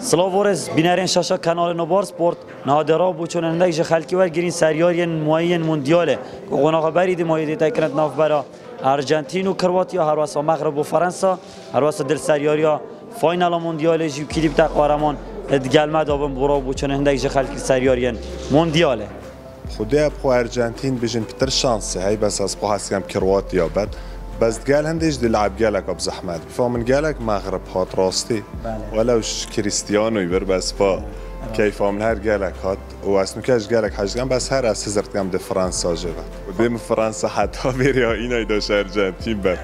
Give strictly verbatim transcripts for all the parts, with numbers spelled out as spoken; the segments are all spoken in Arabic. سلاوورز بینرین شاشا کانال نوبار سپورت نهادرا بو چون اندیش خلکی ور گرین سریاری موین موندیاله که قناغ برید مایدی تکنت ناف برا ارجنتین و کرواتیا هر واسه مغرب و فرانسه هر واسه دل سریاریا فاینال موندیاله جو کلیپ تا قهرمان ادگلمه دابم برا بو چون اندیش خلکی سریاری موندیاله خدا بخو ارجنتین بجن بتر شانس هی بس از پاهسیم کرواتیا بد بس قال هنديش دلعب قالك أبو زحمت فمن قالك مغرب هات راستي ولوش كريستيانو يبر بس فا كيف من هر قالك هات واسنوكاش قالك حاجة بس هر أسيزرت قام دفرنسا جبت وديم فرنسا حتى بيريا إينا يدوش أرجنتين بات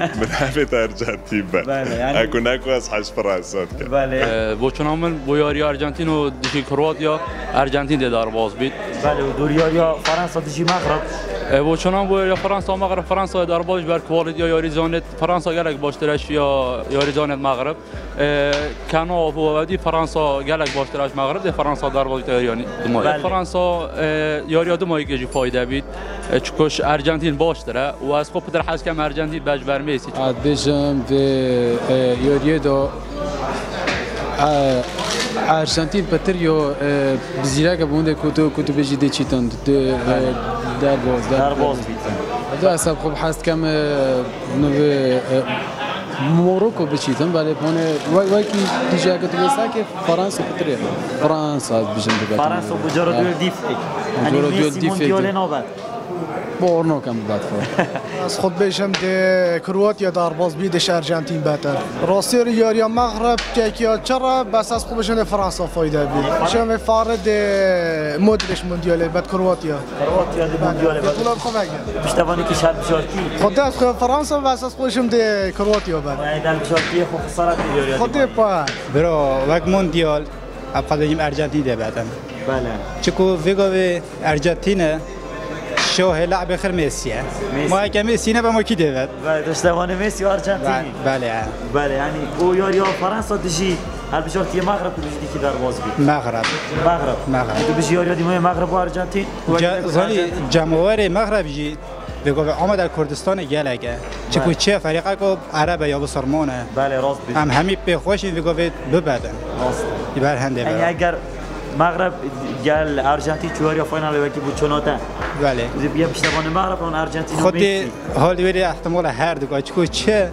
من حفت أرجنتين بات أكون أكو أصحاش فرنسا بله بوشن عمل بوياريا أرجنتين ودشي كرواتيا أرجنتين دار باز بيت بله ودورياريا فرنسا دشي مغرب و چنان بوده فرانسه مغرب فرانسه دربارش بر کوالیت یا یاریزانت فرانسه گلک باشترش یا یاریزانت مغرب کناف و بعدی فرانسه گلک باشترش مغرب ده فرانسه دربارش یاری دمای فرانسه یاری دمایی که فایده بید چکش ارجنتین باشتره و از خوب در حس کم ارجنتین باج برمیسی ادیشم و یاری دو ارجنتین پتریو بزیرگ بوده کتو کتو بچی دچیتند دار باز دار باز بیتن. دو اصلا خوب حس کم نوی مروکو بچیدم ولی پونه وای وای کی دیجا که تو بسا که فرانسه پتره فرانسه از بیشتر بگم فرانسه بچرا دیو دیفتی. بچرا دیو دیفتی. دیو نوبت. باور نکنم بات فر. از خود بیشم ده کرواتیا دار باز بیدش ارجنتین بهتر. روسیه یاریا مغرب ترکیه چرا بس از خود بیشم فرانسه فایده بید. چون فرد مدرش مندیاله باد کرواتیا. کرواتیا دی مندیاله باد. طلب خوبه گه. بیشتر وانی که شرط شرطی. خود از خود فرانسه بس از خود بیشم ده کرواتیا باد. ایدال شرطی خو خسارت یاریا. خود پا. برا وقت مندیال اپادیم ارجنتین ده بهتر. بله. چکو ویگوی ارجنتینه. شو هلاعب خير ميسي ما هيك ميسي نبى ما كده بعد دشتوانه ميسي وارجنتيني بله بله يعني هو يوريو فرنسا تجي هل بشرتي مغرب تجي كده دارواز بي مغرب مغرب مغرب بيجي يوريو دي مغرب وارجنتين زلي جمهوري مغرب جي بقول عم در کردستان گلگه چکو چه فرقه کو عرب یا بسرمانه بله راست بی هم همین به خوشی بقول ببدن راست بر هنده بله اگر مغرب گل ارجنتین چواریا فاینال وکی بود چناته بله یه پشتوانه مغرب اون ارجنتین خود حال وری احتمال هر دو چکو چه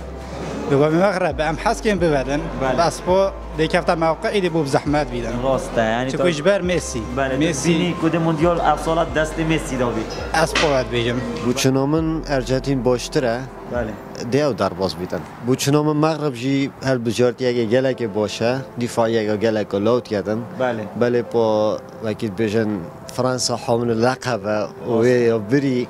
بگم مغرب ام حس کن ببدن بس با دیگه هفته موقعی دی بو زحمت بیدن راسته یعنی چکو اجبر مسی مسی کد موندیال افسالات دست مسی دا بود اس باید بگم بو چنامن ارجنتین باشتره بله دیو در باز بیدن بو چنامن مغرب جی هر بجارت یک گلک باشه دفاع یک گلک لوت کردن بله بله با وکیل بجن فرانسه حامل لقب و یا بری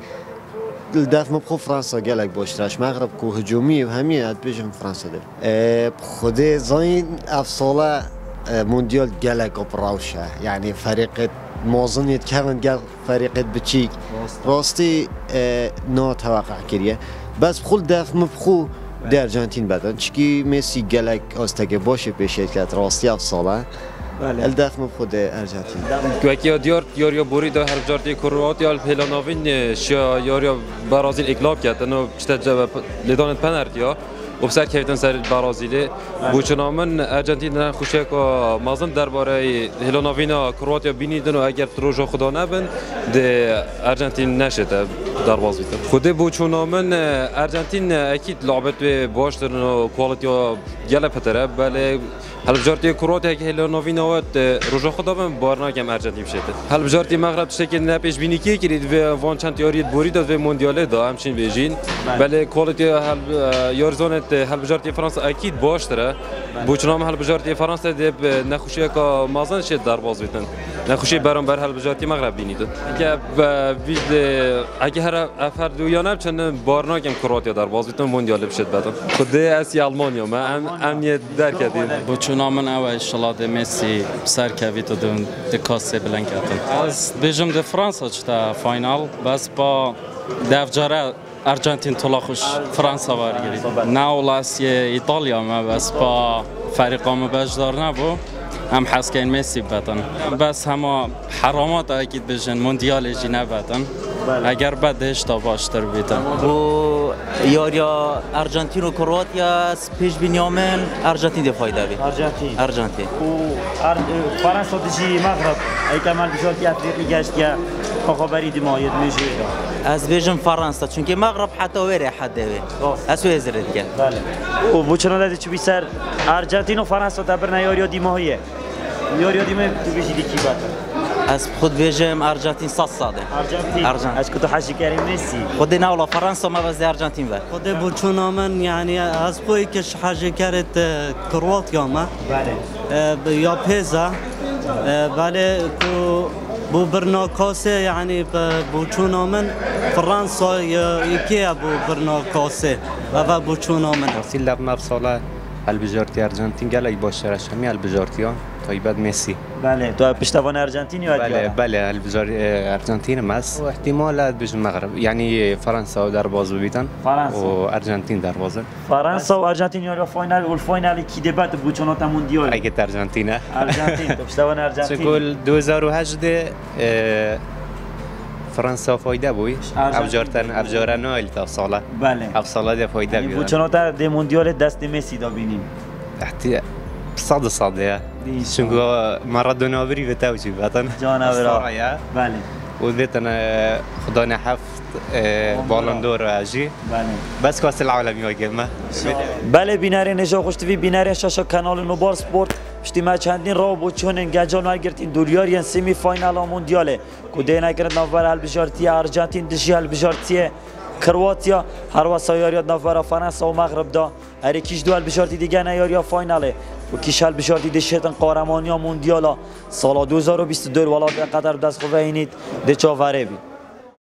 الدفع مبخو فرنسا جالك باشترش مغرب كو هجومي وهمية بيجم فرنسا دل خدي زين أفصلا مونديال جالك أبراوشة يعني فريق معظم يتكلم جال فريق بتشيك راستي نات هواقع كريه بس بخول دفع مبخو در أرجنتين بدن شكي ميسي جالك أستجب باشه بيشيت كات راستي أفصلا الدفع مبخو در أرجنتين كوكيا ديار يوريا بوري ده هرجارتي كرواتيا الهلانوين شيا يوريا برازيل إغلاب كات إنه بشتى لدانت بنارتيا وبسر كيفتن سر البرازيلي بوشنامن أرجنتين أنا خوشة كا مازن درباره هلانوينا كرواتيا بينيدن وأجر تروجا خدانا بن ده أرجنتين نشته درباز بيتن خده بوشنامن أرجنتين أكيد لعبت بواشتر إنه كواليتيا جل فترة بله هل بجارتي كرواتيا هلانوينا روجا خدانا بارنا كم أرجنتين بشته هل بجارتي مغرب شكل نبيش بيني كي كريد وان شنت ياريد بوريد و موندياله ده همشين بيجين بله كواليتيا هل يارزون هل بجارتي فرنسا أكيد باشتره، بوشنام هل بجارتي فرنسا دب نخوشی که مازن شد در باز بیتن، نخوشی برام بر هل بجارتي مغرب بینید. که وید اگه هر افراد ویانه چند بار نگم کرواتیا در باز بیتن موندیال بشه بدم. خود اسی آلمانیا ما امنیت در کردیم. بوشنام من اول انشالله دمیسی سر کویت دون دکاسه بلند کردن. از بیشم د فرانسا چتا فاینال، بس با دفتره أرجنتين تلاقش فرنسا وارجيلي. ناولاسية إيطاليا ما بس با فريقهم بجدار نبو. هم حس كين ميسي باتن. بس هما حرامات أكيد بجن مونديال جي نباتن. أجر بدش تباشتر بيتن. یاریا ارژانتین و کرواتیا پیش بینیامن ارژانتین دفاعی داری. ارژانتین. ارژانتین. و فرانسه دیجی مغرب ایکمان بیشتری افریقی گشت یا خبری دیماید میشود. از بیشتر فرانسه چون که مغرب حتی ویره حده و از وی زرد کرد. و بچه‌ها دیگه چی بیشتر ارژانتین و فرانسه دبیر نیاریا دیماهیه. نیاریا دیمه تو بیشتری کی بات؟ از خود بیشم ارژانتین صد صده. ارژانتین. از کدوم حاشیه کردیم مسی؟ خود ناولا فرانسه ما بازی ارژانتین بود. خود بچونا من یعنی از پویی که حاشیه کرد کرواتیا ما. بله. یا پیزا. بله کو بو برناکاسه یعنی بچونا من فرانسه یکیه بو برناکاسه و بچونا من. اصیل لب مبسله. البجارتی ارژانتین گلای باشترش همی البجارتیا طیبت مسی. بله تو پشتوان ارژانتینی هستی؟ بله بله البجار ارژانتین ماست. احتمال هست بیشتر مغرب یعنی فرانسه در بازو بیتن. فرانسه. و ارژانتین در بازه. فرانسه و ارژانتین یا فاینال و فاینالی کی دبته بچونات موندیال؟ اگه ارژانتینه. ارژانتین تو پشتوان ارژانتین. سال دو هزار و هشت فرانسه فایده بوی؟ ابزارتن ابزار نایل تا ساله. بله. افساله ده فایده بیاره. بچنوتر ده موندیال دست مسی دا بینیم. احتیاط صد صده. چون که مارادونا بری و توجه باتن. جانورا. بله. و دیتن خدا نحفظ بالندور عجی. بله. بس کاست العالمی واقعه. بله بیناری نجات خوشتی بیناری شش کانال نوبار سپورت. اجتماع چندین راه بود چون انجام نگرفتیم دوریاری سیمی فاینال آموندیاله کودای نکرد نفر البجارتی ارژانتین دشی البجارتی کرواتیا هر وسایاریت نفر فرانسه و مغرب دا هر کیش دو البجارتی دیگه نیاریا فایناله و کیش البجارتی دشیتن قهرمانی آموندیاله سال دو هزار و بیست و دو ولایت قطر دست خوبه اینید دچاوره بی